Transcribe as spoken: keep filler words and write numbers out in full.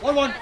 One, one.